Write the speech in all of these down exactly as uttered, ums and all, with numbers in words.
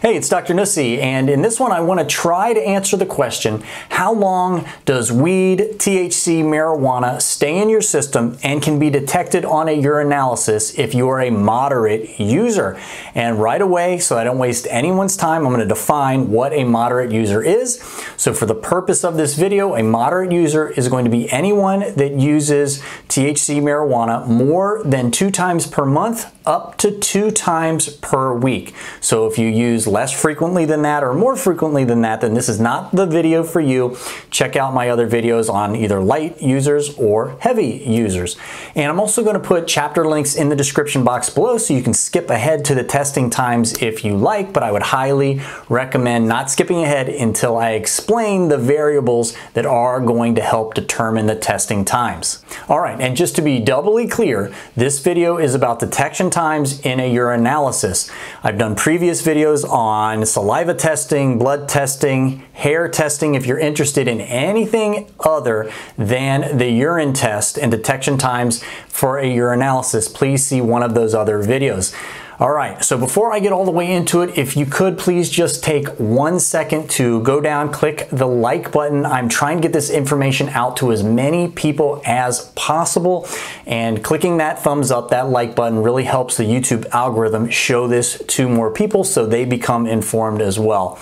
Hey, it's Doctor Nuesse, and in this one I want to try to answer the question, how long does weed, T H C, marijuana stay in your system and can be detected on a urinalysis if you are a moderate user? And right away, so I don't waste anyone's time, I'm going to define what a moderate user is. So for the purpose of this video, a moderate user is going to be anyone that uses T H C marijuana more than two times per month up to two times per week. So if you use less frequently than that or more frequently than that, then this is not the video for you. Check out my other videos on either light users or heavy users. And I'm also going to put chapter links in the description box below so you can skip ahead to the testing times if you like, but I would highly recommend not skipping ahead until I explain the variables that are going to help determine the testing times. All right, and just to be doubly clear, this video is about detection times times in a urinalysis. I've done previous videos on saliva testing, blood testing, hair testing. If you're interested in anything other than the urine test and detection times for a urinalysis, please see one of those other videos. All right, so before I get all the way into it, if you could please just take one second to go down, click the like button. I'm trying to get this information out to as many people as possible, and clicking that thumbs up, that like button really helps the YouTube algorithm show this to more people so they become informed as well.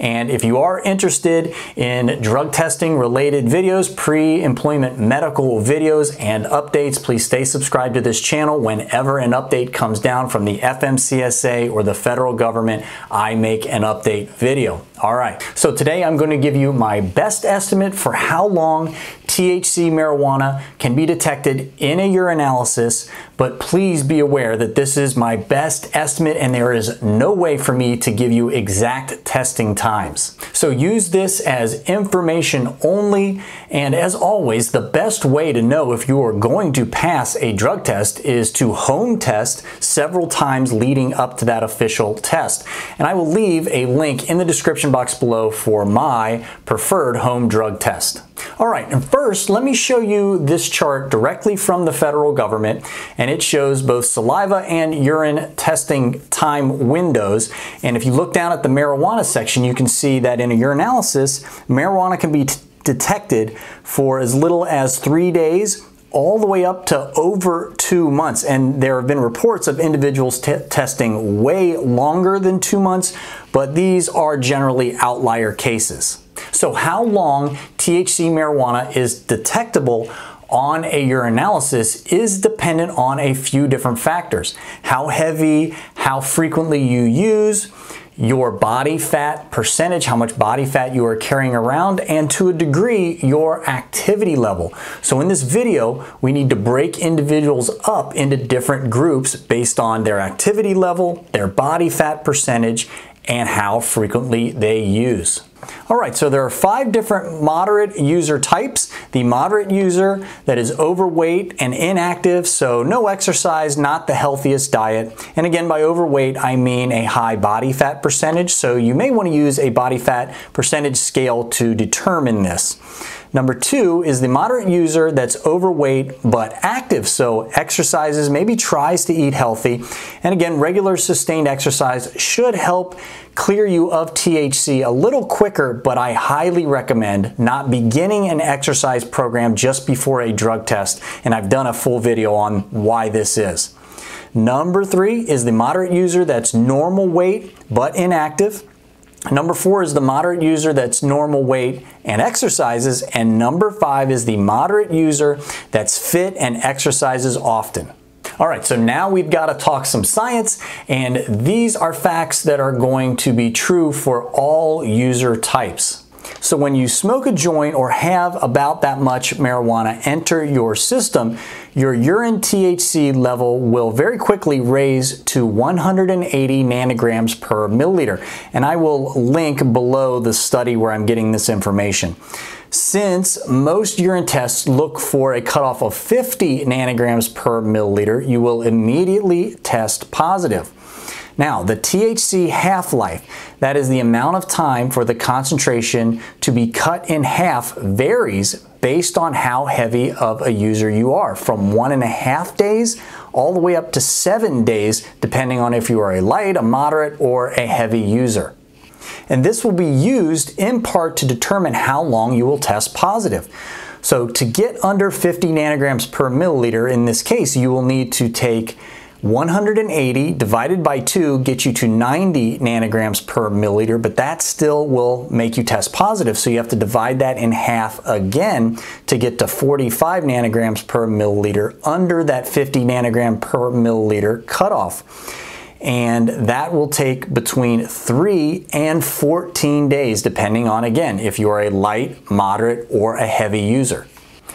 And if you are interested in drug testing related videos, pre-employment medical videos and updates, please stay subscribed to this channel. Whenever an update comes down from the F M C S A or the federal government, I make an update video. All right, so today I'm going to give you my best estimate for how long T H C marijuana can be detected in a urinalysis, but please be aware that this is my best estimate and there is no way for me to give you exact testing times. So use this as information only, and as always, the best way to know if you are going to pass a drug test is to home test several times leading up to that official test. And I will leave a link in the description box below for my preferred home drug test. All right, and first, let me show you this chart directly from the federal government, and it shows both saliva and urine testing time windows. And if you look down at the marijuana section, you can see that in a urinalysis, marijuana can be detected for as little as three days all the way up to over two months. And there have been reports of individuals testing way longer than two months, but these are generally outlier cases. So how long T H C marijuana is detectable on a urinalysis is dependent on a few different factors. How heavy, how frequently you use, your body fat percentage, how much body fat you are carrying around, and to a degree, your activity level. So in this video, we need to break individuals up into different groups based on their activity level, their body fat percentage, and how frequently they use. All right, so there are five different moderate user types. The moderate user that is overweight and inactive, so no exercise, not the healthiest diet. And again, by overweight, I mean a high body fat percentage, so you may want to use a body fat percentage scale to determine this. Number two is the moderate user that's overweight but active, so exercises, maybe tries to eat healthy. And again, regular sustained exercise should help clear you of T H C a little quicker, but I highly recommend not beginning an exercise program just before a drug test, and I've done a full video on why this is. Number three is the moderate user that's normal weight but inactive. Number four is the moderate user that's normal weight and exercises. And number five is the moderate user that's fit and exercises often. All right, so now we've got to talk some science, and these are facts that are going to be true for all user types. So when you smoke a joint or have about that much marijuana enter your system, your urine T H C level will very quickly raise to one hundred eighty nanograms per milliliter. And I will link below the study where I'm getting this information. Since most urine tests look for a cutoff of fifty nanograms per milliliter, you will immediately test positive. Now, the T H C half-life, that is the amount of time for the concentration to be cut in half, varies based on how heavy of a user you are, from one and a half days all the way up to seven days, depending on if you are a light, a moderate, or a heavy user. And this will be used in part to determine how long you will test positive. So to get under fifty nanograms per milliliter in this case, you will need to take one hundred eighty divided by two, get you to ninety nanograms per milliliter, but that still will make you test positive. So you have to divide that in half again to get to forty-five nanograms per milliliter under that fifty nanogram per milliliter cutoff. And that will take between three and fourteen days, depending on, again, if you are a light, moderate, or a heavy user.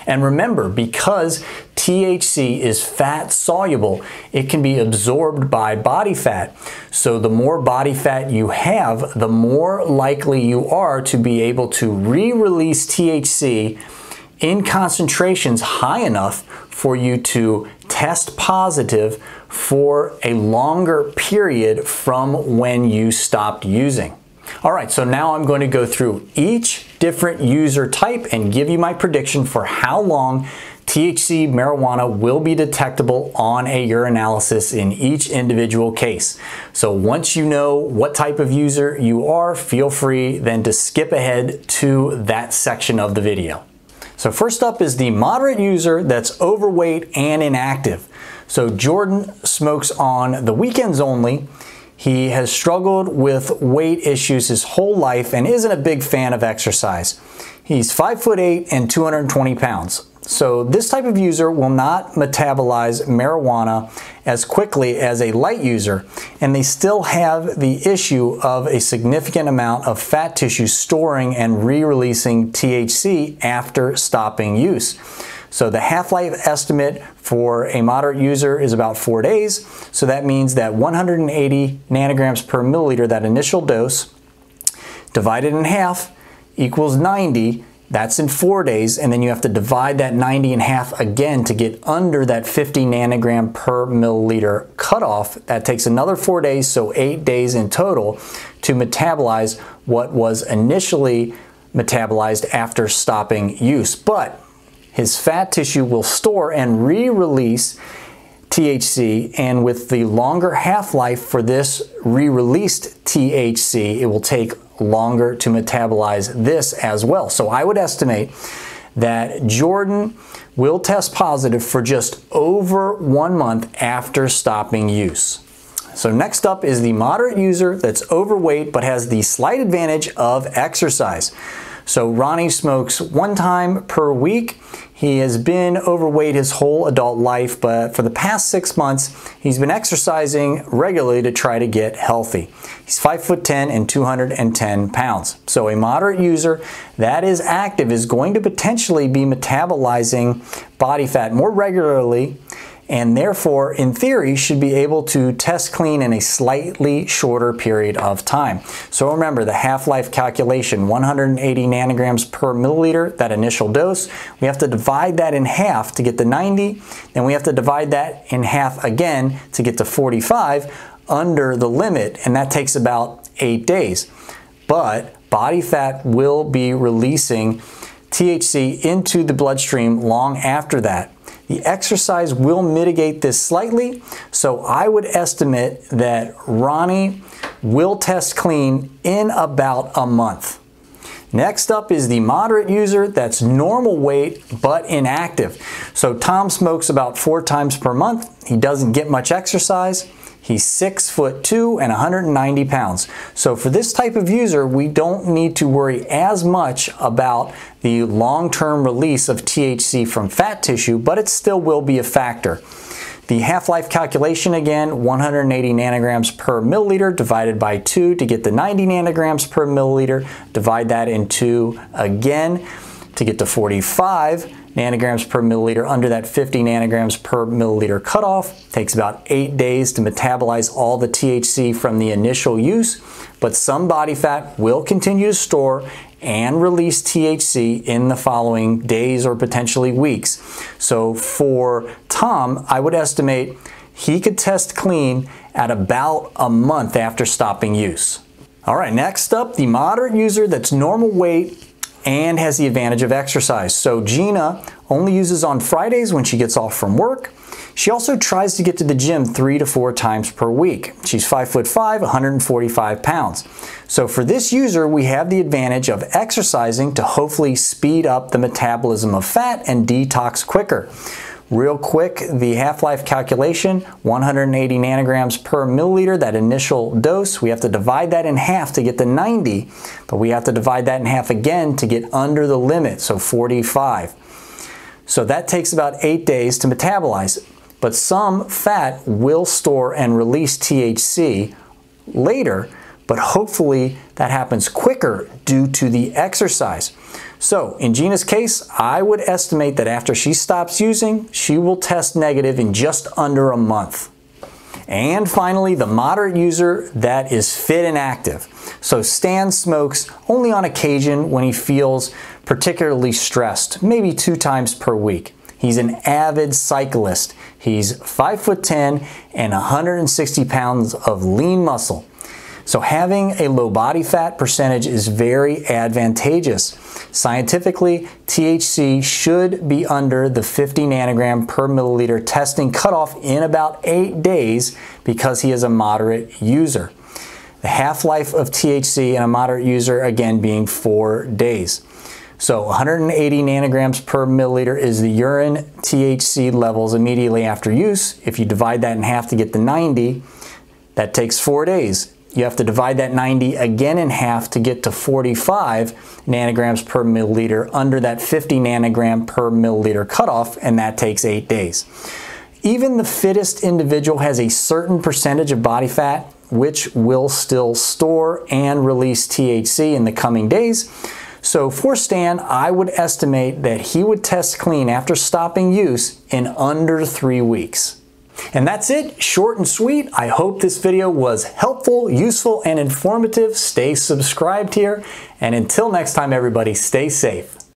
And remember, because T H C is fat soluble, it can be absorbed by body fat. So the more body fat you have, the more likely you are to be able to re-release T H C in concentrations high enough for you to test positive for a longer period from when you stopped using. All right, so now I'm going to go through each different user type and give you my prediction for how long T H C marijuana will be detectable on a urinalysis in each individual case. So once you know what type of user you are, feel free then to skip ahead to that section of the video. So first up is the moderate user that's overweight and inactive. So Jordan smokes on the weekends only. He has struggled with weight issues his whole life and isn't a big fan of exercise. He's five foot eight and two hundred twenty pounds. So this type of user will not metabolize marijuana as quickly as a light user, and they still have the issue of a significant amount of fat tissue storing and re-releasing T H C after stopping use. So the half-life estimate for a moderate user is about four days. So that means that one hundred eighty nanograms per milliliter, that initial dose, divided in half equals ninety. That's in four days, and then you have to divide that ninety in half again to get under that fifty nanogram per milliliter cutoff. That takes another four days, so eight days in total, to metabolize what was initially metabolized after stopping use. But his fat tissue will store and re-release T H C, and with the longer half-life for this re-released T H C, it will take longer to metabolize this as well. So I would estimate that Jordan will test positive for just over one month after stopping use. So next up is the moderate user that's overweight but has the slight advantage of exercise. So Ronnie smokes one time per week. He has been overweight his whole adult life, but for the past six months, he's been exercising regularly to try to get healthy. He's five foot ten and two hundred ten pounds. So a moderate user that is active is going to potentially be metabolizing body fat more regularly, and therefore, in theory, should be able to test clean in a slightly shorter period of time. So remember the half-life calculation, one hundred eighty nanograms per milliliter, that initial dose. We have to divide that in half to get to ninety, then we have to divide that in half again to get to forty-five under the limit, and that takes about eight days. But body fat will be releasing T H C into the bloodstream long after that. The exercise will mitigate this slightly, so I would estimate that Ronnie will test clean in about a month. Next up is the moderate user that's normal weight but inactive. So Tom smokes about four times per month. He doesn't get much exercise. He's six foot two and one hundred ninety pounds. So for this type of user, we don't need to worry as much about the long-term release of T H C from fat tissue, but it still will be a factor. The half-life calculation again, one hundred eighty nanograms per milliliter divided by two to get the ninety nanograms per milliliter, divide that in two again to get to forty-five nanograms per milliliter under that fifty nanograms per milliliter cutoff. Takes about eight days to metabolize all the T H C from the initial use, but some body fat will continue to store and release T H C in the following days or potentially weeks. So for Tom, I would estimate he could test clean at about a month after stopping use. All right, next up, the moderate user that's normal weight and has the advantage of exercise. So Gina only uses on Fridays when she gets off from work. She also tries to get to the gym three to four times per week. She's five foot five, one hundred forty-five pounds. So for this user, we have the advantage of exercising to hopefully speed up the metabolism of fat and detox quicker. Real quick, the half-life calculation, one hundred eighty nanograms per milliliter, that initial dose, we have to divide that in half to get the ninety, but we have to divide that in half again to get under the limit, so forty-five. So that takes about eight days to metabolize. But some fat will store and release T H C later, but hopefully that happens quicker due to the exercise. So in Gina's case, I would estimate that after she stops using, she will test negative in just under a month. And finally, the moderate user that is fit and active. So Stan smokes only on occasion when he feels particularly stressed, maybe two times per week. He's an avid cyclist. He's five foot ten and one hundred sixty pounds of lean muscle. So having a low body fat percentage is very advantageous. Scientifically, T H C should be under the fifty nanogram per milliliter testing cutoff in about eight days because he is a moderate user. The half-life of T H C in a moderate user, again, being four days. So one hundred eighty nanograms per milliliter is the urine T H C levels immediately after use. If you divide that in half to get the ninety, that takes four days. You have to divide that ninety again in half to get to forty-five nanograms per milliliter under that fifty nanogram per milliliter cutoff, and that takes eight days. Even the fittest individual has a certain percentage of body fat which will still store and release T H C in the coming days. So for Stan, I would estimate that he would test clean after stopping use in under three weeks. And that's it, short and sweet. I hope this video was helpful, useful, and informative. Stay subscribed here, and until next time, everybody, stay safe.